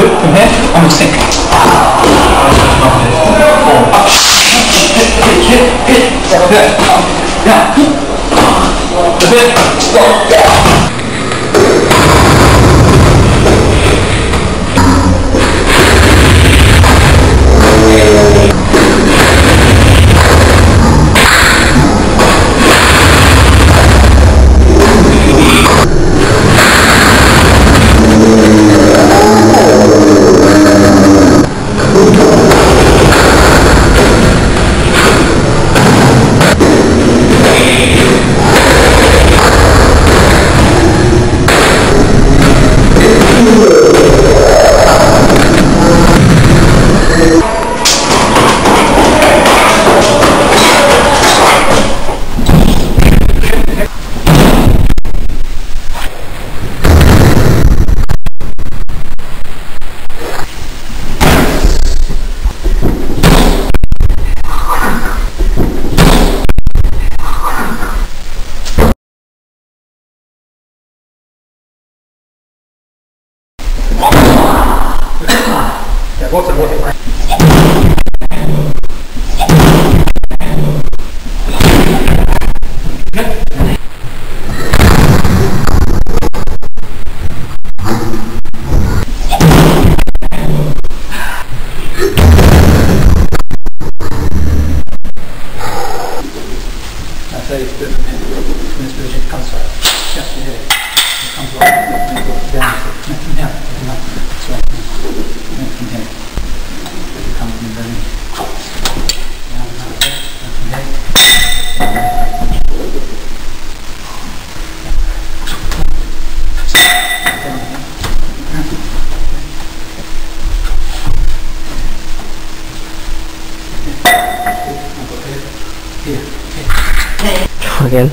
good. From here, on the sink. Again.